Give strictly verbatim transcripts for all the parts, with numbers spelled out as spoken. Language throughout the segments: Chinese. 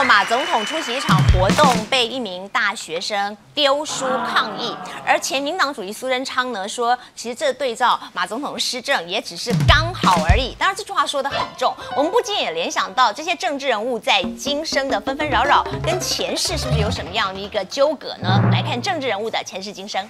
后，马总统出席一场活动，被一名大学生丢书抗议。而前民党主席苏贞昌呢说，其实这对照马总统施政也只是刚好而已。当然，这句话说得很重，我们不禁也联想到这些政治人物在今生的纷纷扰扰，跟前世是不是有什么样的一个纠葛呢？来看政治人物的前世今生。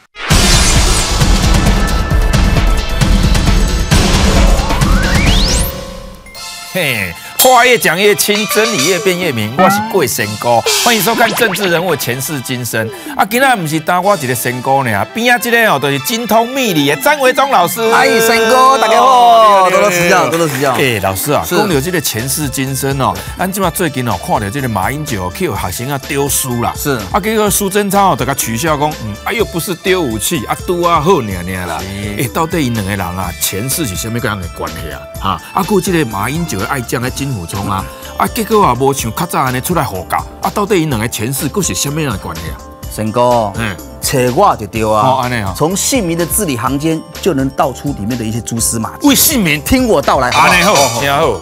嘿，话越讲越轻，真理越辩越明。我是贵神哥，欢迎收看《政治人物前世今生》。啊，今仔不是单我一个神哥呢，边啊这个哦，就是精通命理的张维忠老师。哎，神哥，大家好，多多指教，多多指教。哎，老师啊，讲到这个前世今生哦，咱即马最近哦，看到这个马英九去学生啊丢书啦，是啊，结果苏贞昌哦，大家取笑讲，嗯，啊又不是丢武器，啊拄啊好尔尔啦。哎，到底因两个人啊前世是虾米样的关系啊？哈，啊，佮这个马英九。 爱将个金虎冲啊！啊，结果啊，无像较早安尼出来互教啊，到底因两个前世佫是虾米样关系啊？神哥，嗯，找我就对啊，从姓名的字里行间就能道出里面的一些蛛丝马迹。为姓名，听我道来。安尼好，然后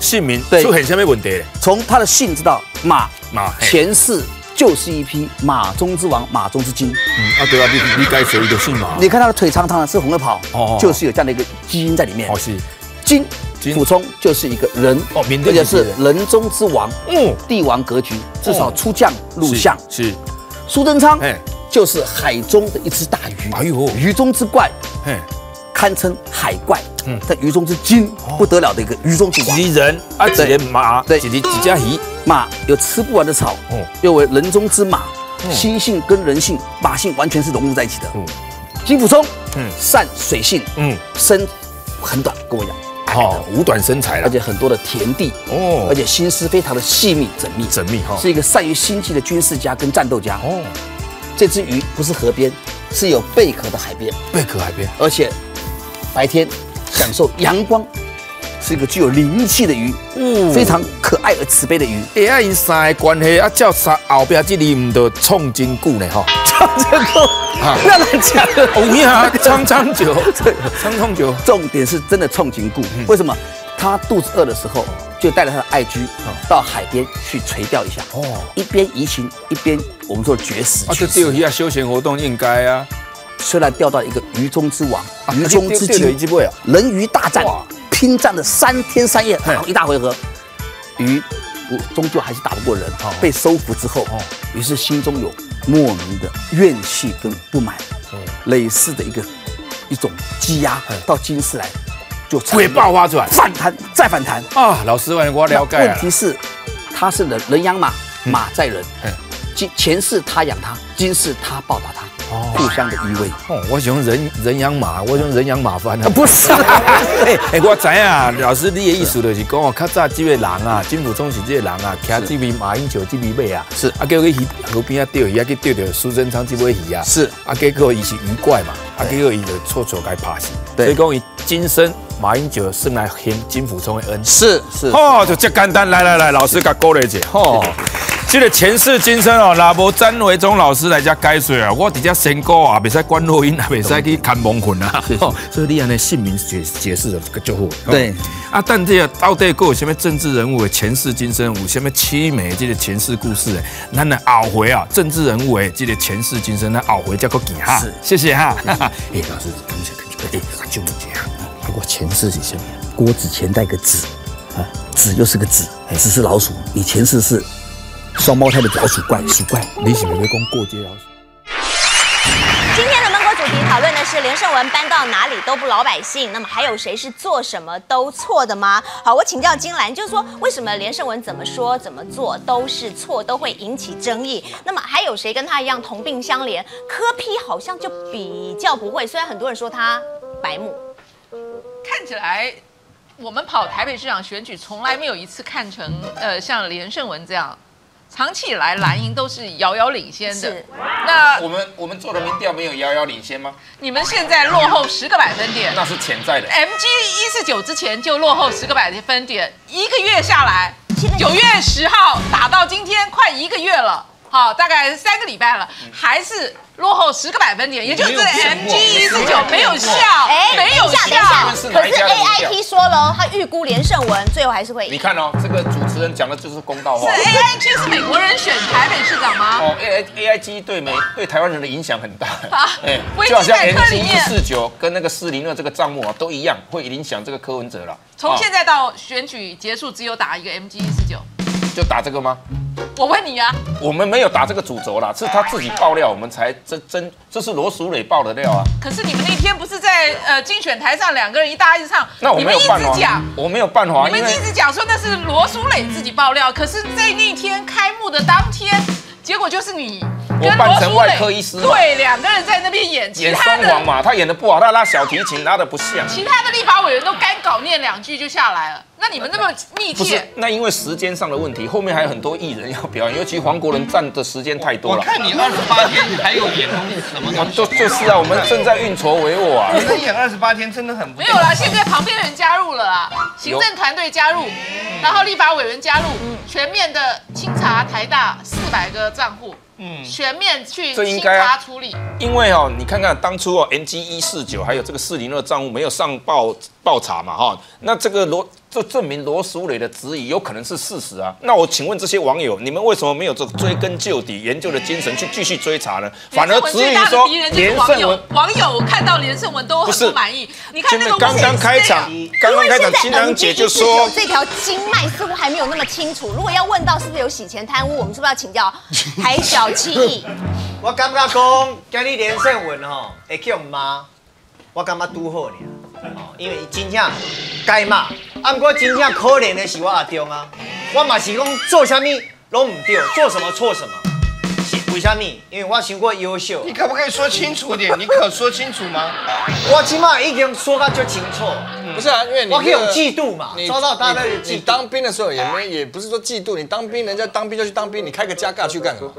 姓名出现虾米问题咧？从他的姓知道马马前世。 就是一匹马中之王，马中之精。嗯啊，对啊，你你该谁都姓马。你看他的腿长长的，是红的跑，哦，就是有这样的一个基因在里面。哦，是金。 补充就是一个人，而且是人中之王，嗯，帝王格局，至少出将入相。是，苏贞昌，就是海中的一只大鱼，哎呦，鱼中之怪，堪称海怪。嗯，但鱼中之精，不得了的一个鱼中之王。一人啊，几人马，对，几几家鱼，马有吃不完的草，嗯，又为人中之马，心性跟人性、马性完全是融入在一起的。嗯，金溥聪，嗯，善水性，嗯，身很短，跟我讲。 哦，五短身材了，而且很多的田地哦，而且心思非常的细密缜密，缜密哈，是一个善于心计的军事家跟战斗家哦。这只鱼不是河边，是有贝壳的海边，贝壳海边，而且白天享受阳光，是一个具有灵气的鱼，嗯，非常可爱而慈悲的鱼。哎呀，因三个关系啊，叫三后边这里唔得创金句呢哈，创金句。 那难讲，有影啊，苍苍酒，苍苍酒。重点是真的创情故，为什么？他肚子饿的时候，就带着他的爱驹到海边去垂钓一下。哦，一边移情，一边我们说绝食。啊，这钓鱼啊，休闲活动应该啊。虽然钓到一个鱼中之王，鱼中之精，人鱼大战，拼战了三天三夜，一大回合，鱼终究还是打不过人，被收服之后，于是心中有。 莫名的怨气跟不满，类似的一个一种积压，到今世来就会爆发出来，反弹再反弹啊！老师，我了解了。问题是，他是人，人养马，马在人。今前世他养他，今世他报答他，互相的依偎。哦，我喜欢人人养马，我喜欢人养马翻啊！不是，哎哎，我知啊，老师你的意思就是讲哦，较早这个人啊，金溥聪是这个人啊，骑这匹马英九这匹马啊，是啊，叫去河边啊钓鱼啊，去钓到苏贞昌这尾鱼啊，是啊，结果伊是鱼怪嘛，啊，结果伊就错错该拍死，所以讲伊今生马英九生来还金溥聪的恩，是是哦，就这简单，来来来，老师甲鼓励者哦。 这个前世今生哦，那无詹维忠老师来遮解说啊，我伫遮神哥啊，袂使管录音，也袂使去看蒙混啊。所以你安尼姓名解解释个就好。对啊，但这个到底有什么政治人物的前世今生，有什么凄美这个前世故事诶？咱来后回啊，政治人物诶，这个前世今生，咱后回再搁见哈。是，谢谢哈。哎，老师，感谢感谢，哎，就你这样。我前世是什么？锅子前带个子，啊，子又是个子，子是老鼠，你前世是。 双胞胎的老鼠怪，鼠怪，你是不是在讲过街老鼠？今天的闷锅主题讨论的是连胜文搬到哪里都不老百姓，那么还有谁是做什么都错的吗？好，我请教金兰，就是说为什么连胜文怎么说怎么做都是错，都会引起争议？那么还有谁跟他一样同病相怜？柯 P 好像就比较不会，虽然很多人说他白目，看起来。 我们跑台北市长选举，从来没有一次看成呃像连胜文这样，长期以来蓝营都是遥遥领先的。那我们我们做的民调没有遥遥领先吗？你们现在落后十个百分点，那是潜在的。M G 一四九之前就落后十个百分点，一个月下来，九月十号打到今天快一个月了。好，大概三个礼拜了，还是落后十个百分点，也就是 M G 一四九没有效，没有效。可是 A I T 说了，他预估连胜文最后还是会赢。你看哦，这个主持人讲的就是公道话。是 A I T 是美国人选台北市长吗？哦 ，A I T 对美对台湾人的影响很大。哎，就好像 M G 一四九跟那个四零二这个账目啊都一样，会影响这个柯文哲了。从现在到选举结束，只有打一个 M G 一四九， 就打这个吗？ 我问你啊，我们没有打这个主轴啦，是他自己爆料，我们才真真这是罗淑蕾爆的料啊。可是你们那天不是在呃竞选台上两个人一搭一唱，那我没有办法，我没有办法，你们一直讲说那是罗淑蕾自己爆料，可是在那天开幕的当天，结果就是你跟罗淑蕾对两个人在那边演，演双簧嘛，他演的不好，他拉小提琴拉的不像，其他的立法委员都干搞念两句就下来了。 那你们那么密切，那因为时间上的问题，后面还有很多艺人要表演，尤其黄国伦占的时间太多了。我看你二十八天还有演什么东西？就就是啊，我们正在运筹帷幄啊。你们演二十八天真的很不……没有啦，现在旁边人加入了啦，行政团队加入，然后立法委员加入，全面的清查台大四百个账户，嗯，全面去清查处理。因为哦，你看看当初哦 ，M G 一四九还有这个四零二账户没有上报报查嘛，哈，那这个罗。 就证明罗淑蕾的质疑有可能是事实啊。那我请问这些网友，你们为什么没有这追根究底研究的精神去继续追查呢？反而质疑说连胜文，网友看到连胜文都很不满意。你看那个刚刚开场，刚刚开场，金堂姐就说这条经脉似乎还没有那么清楚。如果要问到是不是有洗钱贪污，我们是不是要请教台小七亿？我感觉讲今日连胜文吼会叫骂，我感觉拄好呢，哦，因为真正该骂。 啊，不过真正可怜的是我阿中啊，我嘛是讲做啥物拢唔对，做什么错什么，是为啥物？因为我想过优秀。你可不可以说清楚点？你可说清楚吗？我起码已经说到就清楚。嗯、不是啊，因为你、那個、我有嫉妒嘛，遭到大家的嫉妒。你当兵的时候也没，也不是说嫉妒，你当兵人家当兵就去当兵，你开个加尬去干什么？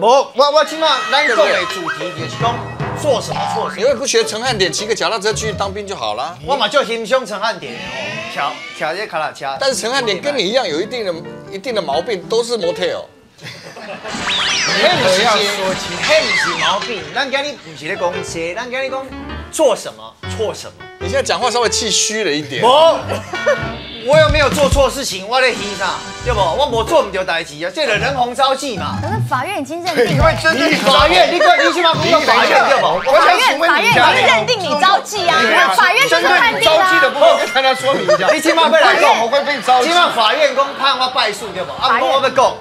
无，我我起码咱讲的主题就是讲。 做什么错？你为不学陈汉典骑个脚踏车去当兵就好了。我嘛就欣赏陈汉典哦，挑挑这卡拉车。但是陈汉典跟你一样有一定的、一定的毛病，都是 motel。嘿，不是，嘿，不是毛病。咱今日不是咧讲这，咱今日讲做什么错什么。你现在讲话稍微气虚了一点。我我又没有做错事情，我咧提啥？对不？我无做唔到代志啊，这人红烧鸡嘛。可是法院已经认定。 法院，你你起码不用法院对吧？法院法院已经认定你招妓啊，法院就是判定了。招妓的部分跟他说明一下，你起码被来告，我会被招。起码法院公判我败诉对吧？啊，我被告。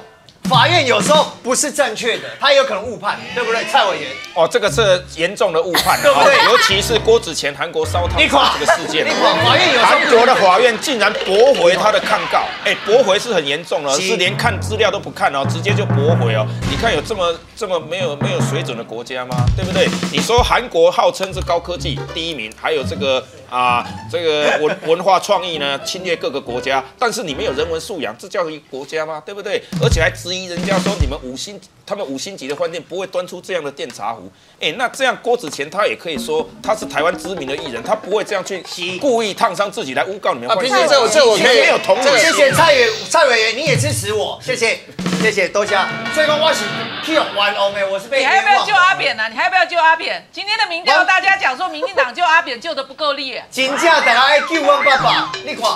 法院有时候不是正确的，他有可能误判，对不对？蔡委员，哦，这个是严重的误判，对不对？尤其是郭子乾韩国烧烫伤这个事件，法院有韩国的法院竟然驳回他的抗告，哎，驳回是很严重的，是连看资料都不看哦，直接就驳回哦。你看有这么这么没有没有水准的国家吗？对不对？你说韩国号称是高科技第一名，还有这个啊、呃、这个文文化创意呢，侵略各个国家，但是你没有人文素养，这叫一个国家吗？对不对？而且还质疑。 人家说你们五星，他们五星级的饭店不会端出这样的电茶壶，哎、欸，那这样郭子乾他也可以说他是台湾知名的艺人，他不会这样去故意烫伤自己来诬告你们。啊，平时这我这我没有同理。谢谢蔡委蔡委员，你也支持我，谢谢谢谢多谢。所以说我是去玩欧美，我是被你还要不要救阿扁啊？你还要不要救阿扁？今天的民调大家讲说，民进党救阿扁救的不够力。真正大家爱救阮爸爸，你看，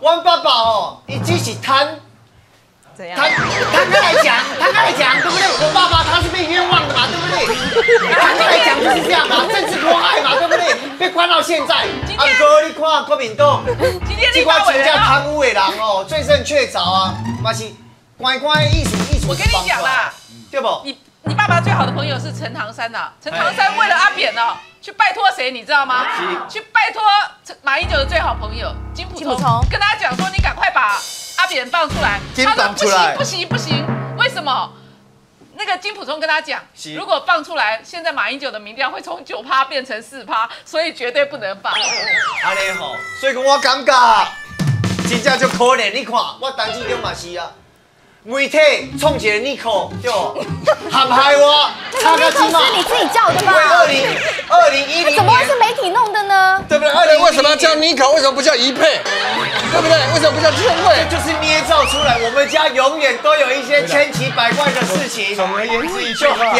阮爸爸哦，伊只是贪。 他他刚才讲，他刚才讲，对不对？我爸爸他是被冤枉的嘛，对不对？他刚才讲就是这样嘛，政治迫害嘛，对不对？被关到现在。阿哥，你看郭敏东，这关全家贪污的人哦，罪证确凿啊，嘛是乖乖艺术艺术。我跟你讲啦，对不？你你爸爸最好的朋友是陈唐山呐，陈唐山为了阿扁哦，去拜托谁，你知道吗？去拜托马英九的最好朋友金溥聪，跟他讲说，你赶快把。 阿扁放出来，他说不行不行不行，为什么？那个金溥聪跟他讲，如果放出来，现在马英九的民调会从九趴变成四趴，所以绝对不能放。阿咧吼，所以讲我感觉真正就可怜，你看我当时就嘛是啊，媒体创一个你口对，陷害我，他个鸡毛是你自己叫的吧？二零二零一零年怎么会是媒体弄的呢？对不对？二零为什么要叫妮可为什么不叫怡佩？对不对？为什么不叫千惠？这就是捏造出来。我们家永远都有一些千奇百怪的事情。总而言之，一句话，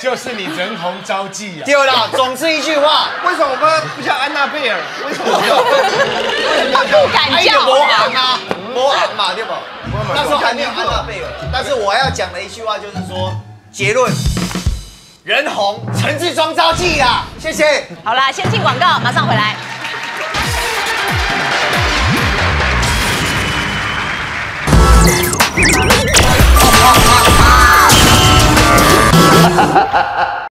就是你人红招忌啊。对了，总之一句话，为什么我们不叫安娜贝尔？为什么叫？为什么叫？不敢叫魔王啊，魔王嘛，对不？那时候还没有安娜贝尔。但是我要讲的一句话就是说，结论。 人红，陈志忠招妓啦，谢谢。好啦，先进广告，马上回来。